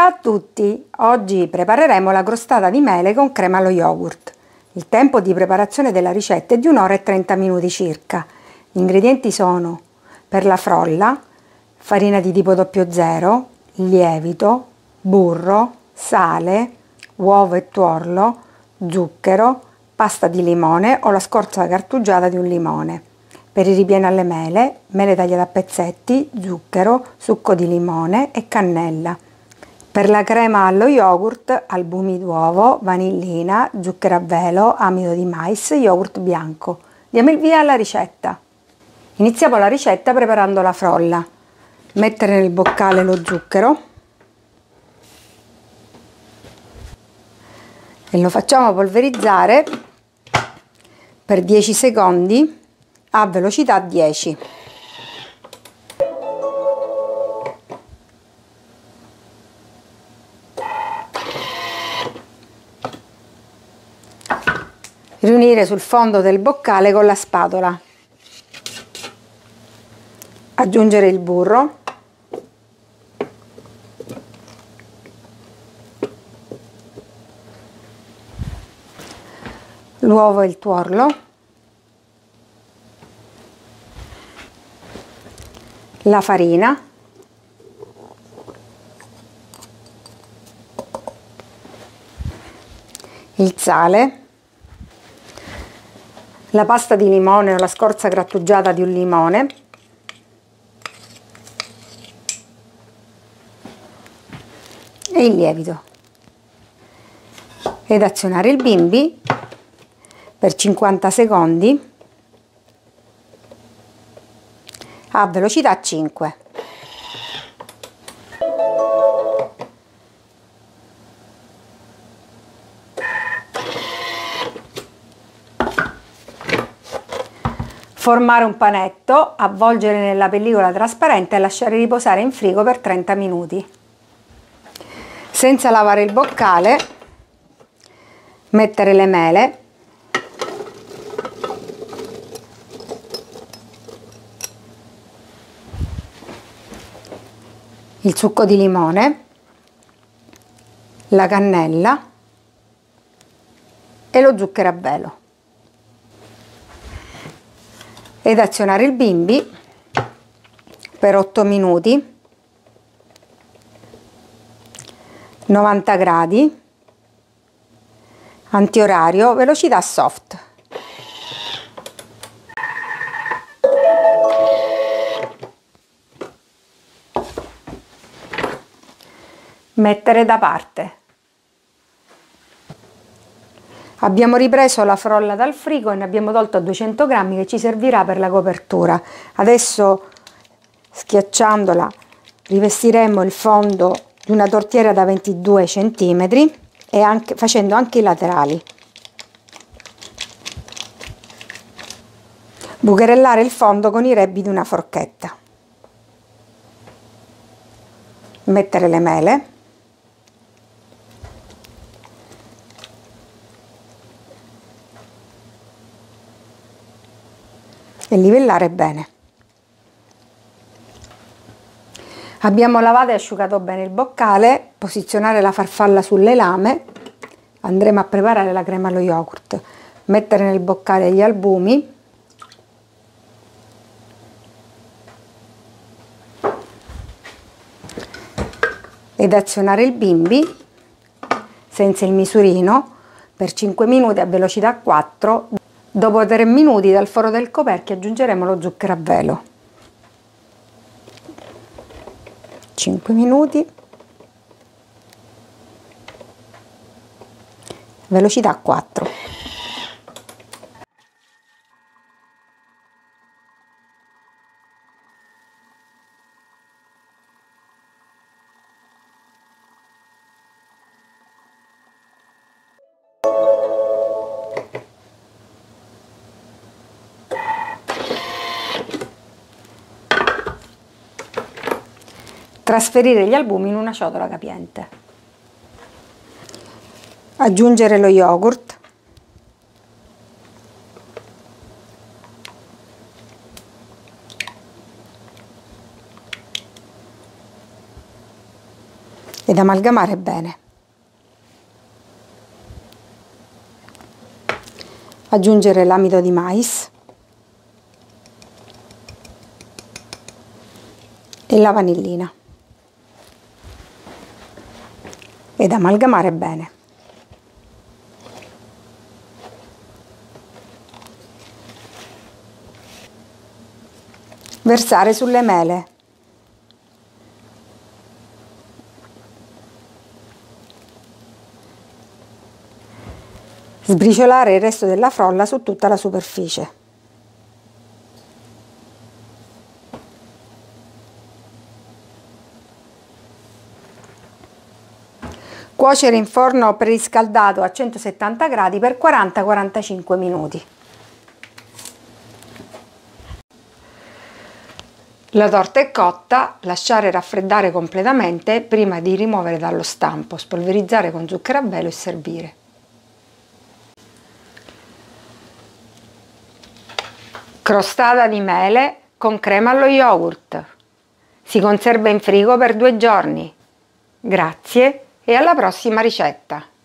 Ciao a tutti! Oggi prepareremo la crostata di mele con crema allo yogurt. Il tempo di preparazione della ricetta è di 1 ora e 30 minuti circa. Gli ingredienti sono: per la frolla, farina di tipo 00, lievito, burro, sale, uovo e tuorlo, zucchero, pasta di limone o la scorza cartugiata di un limone. Per il ripieno alle mele, mele tagliate a pezzetti, zucchero, succo di limone e cannella. Per la crema allo yogurt, albumi d'uovo, vanillina, zucchero a velo, amido di mais, yogurt bianco. Diamo il via alla ricetta. Iniziamo la ricetta preparando la frolla. Mettere nel boccale lo zucchero e lo facciamo polverizzare per 10 secondi a velocità 10. Riunire sul fondo del boccale con la spatola. Aggiungere il burro. L'uovo e il tuorlo. La farina. Il sale. La pasta di limone o la scorza grattugiata di un limone, e il lievito, ed azionare il bimby per 50 secondi a velocità 5. Formare un panetto, avvolgere nella pellicola trasparente e lasciare riposare in frigo per 30 minuti. Senza lavare il boccale, mettere le mele, il succo di limone, la cannella e lo zucchero a velo. Ed azionare il bimby per 8 minuti, 90 gradi, antiorario, velocità soft. Mettere da parte. Abbiamo ripreso la frolla dal frigo e ne abbiamo tolto 200 grammi che ci servirà per la copertura. Adesso, schiacciandola, rivestiremo il fondo di una tortiera da 22 cm e facendo anche i laterali. Bucherellare il fondo con i rebbi di una forchetta. Mettere le mele. E livellare bene. Abbiamo lavato e asciugato bene il boccale. Posizionare la farfalla sulle lame. Andremo a preparare la crema allo yogurt. Mettere nel boccale gli albumi, ed azionare il bimby senza il misurino per 5 minuti a velocità 4. Dopo 3 minuti dal foro del coperchio aggiungeremo lo zucchero a velo. 5 minuti, velocità 4. Trasferire gli albumi in una ciotola capiente. Aggiungere lo yogurt. ed amalgamare bene. Aggiungere l'amido di mais e la vanillina ed amalgamare bene. Versare sulle mele . Sbriciolare il resto della frolla su tutta la superficie. Cuocere in forno preriscaldato a 170 gradi per 40-45 minuti. La torta è cotta, lasciare raffreddare completamente prima di rimuovere dallo stampo, spolverizzare con zucchero a velo e servire. Crostata di mele con crema allo yogurt. Si conserva in frigo per 2 giorni. Grazie e alla prossima ricetta!